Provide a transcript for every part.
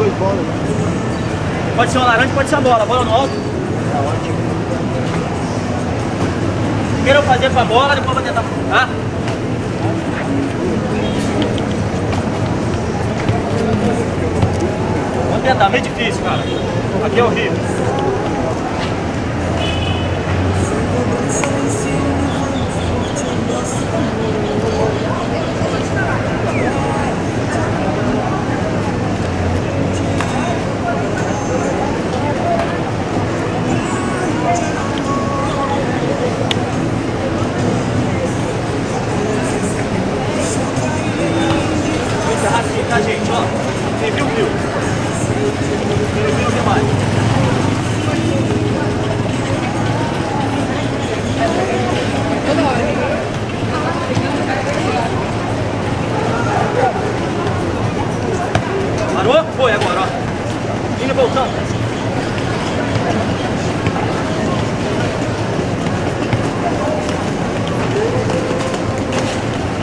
duas bolas. Pode ser uma laranja, pode ser uma bola. Bola no alto. Tá ótimo. Primeiro eu fazer com a bola, depois eu vou tentar furar. Vamos tentar, meio difícil, cara. Aqui é horrível.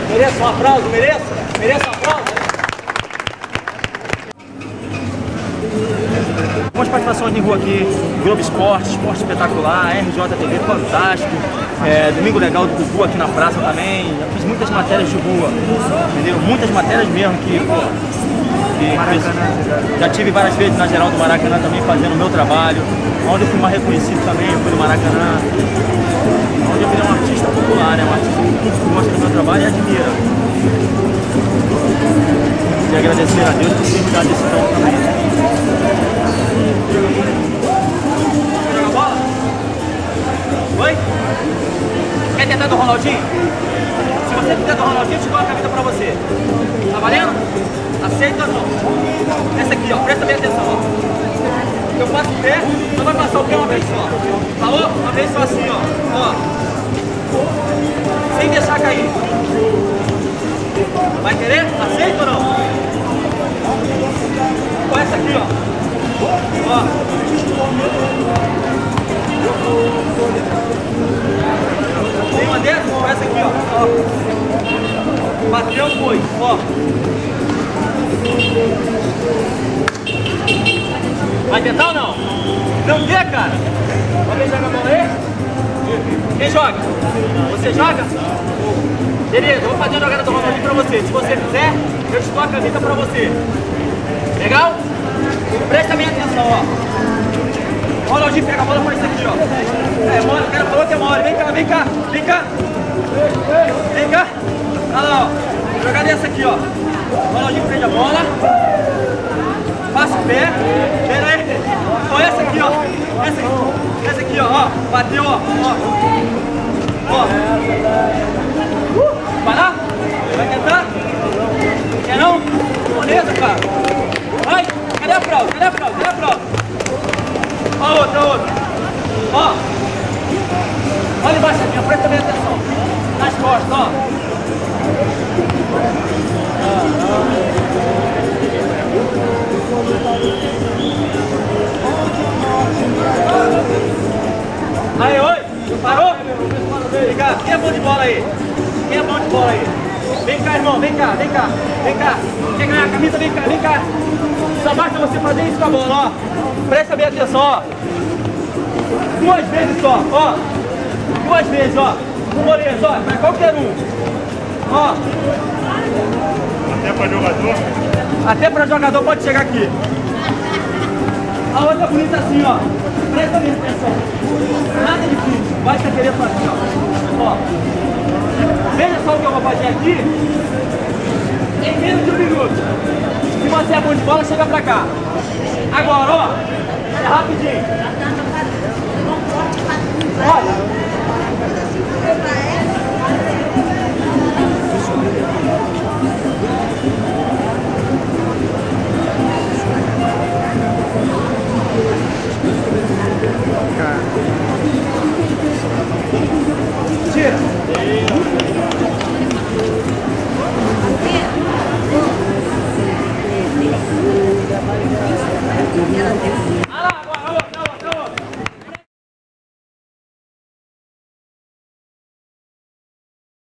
Mereço um aplauso, mereço? Mereço um aplauso? Algumas participações de rua aqui, Globo Esporte, Esporte Espetacular, RJTV, fantástico, Domingo Legal do Gugu aqui na praça também. Eu fiz muitas matérias de rua, entendeu? Muitas matérias mesmo que, já tive várias vezes na Geral do Maracanã também fazendo o meu trabalho, onde eu fui mais reconhecido também, eu fui no Maracanã, onde eu virei um artista popular, né? Um artista que gosta do meu trabalho e admira. E agradecer a Deus por ter me dado esse dom também. Joga a bola? Oi? Quer tentar do Ronaldinho? Se você tentar do Ronaldinho, eu te dou a camisa pra você. Tá valendo? Aceita ou não? Essa aqui, ó, presta bem atenção, ó. Eu passo o pé, só vai passar o pé uma vez só. Falou? Uma vez só assim, ó. Sem deixar cair. Vai querer? Aceita ou não? Com essa aqui, ó. Ó. Tem uma dessas? Com essa aqui, ó. Bateu, foi. Ó. Vai tentar ou não? Não dê, cara! Alguém joga a bola aí? Quem joga? Você joga? Beleza, eu vou fazer a jogada do Ronaldinho pra você. Se você quiser, eu te dou a camisa pra você. Legal? Presta bem atenção, ó. Ronaldinho pega a bola por isso aqui, ó. É mole, o cara falou que é mole. Vem cá, vem cá, vem cá. Vem cá. Olha lá, ó. Jogada é essa aqui, ó. Ronaldinho prende a bola, passa o pé, pera aí, ó, essa aqui, ó, essa aqui, ó, bateu, ó, vai lá, vai tentar, quer não? Beleza, cara, vai, cadê a prova, cadê a prova, cadê a prova? Ó a outra, ó, olha embaixo aqui, presta bem atenção, nas costas, ó. Aí, oi! Parou? Liga. Quem é bom de bola aí? Quem é bom de bola aí? Vem cá, irmão, vem cá, vem cá, vem cá. Quer ganhar a camisa? Vem cá, vem cá. Só basta você fazer isso com a bola, ó. Presta bem atenção, ó. Duas vezes só, ó. Duas vezes, ó. Com goleiros, ó. Pra qualquer um. Ó. Até pra jogador? Até pra jogador pode chegar aqui. A outra bonita assim, ó. Presta bem atenção. Nada difícil. Basta querer fazer, ó. Ó. Veja só o que eu vou fazer aqui. Em menos de um minuto. Se você é bom de bola, chega pra cá. Agora, ó. É rapidinho. Olha.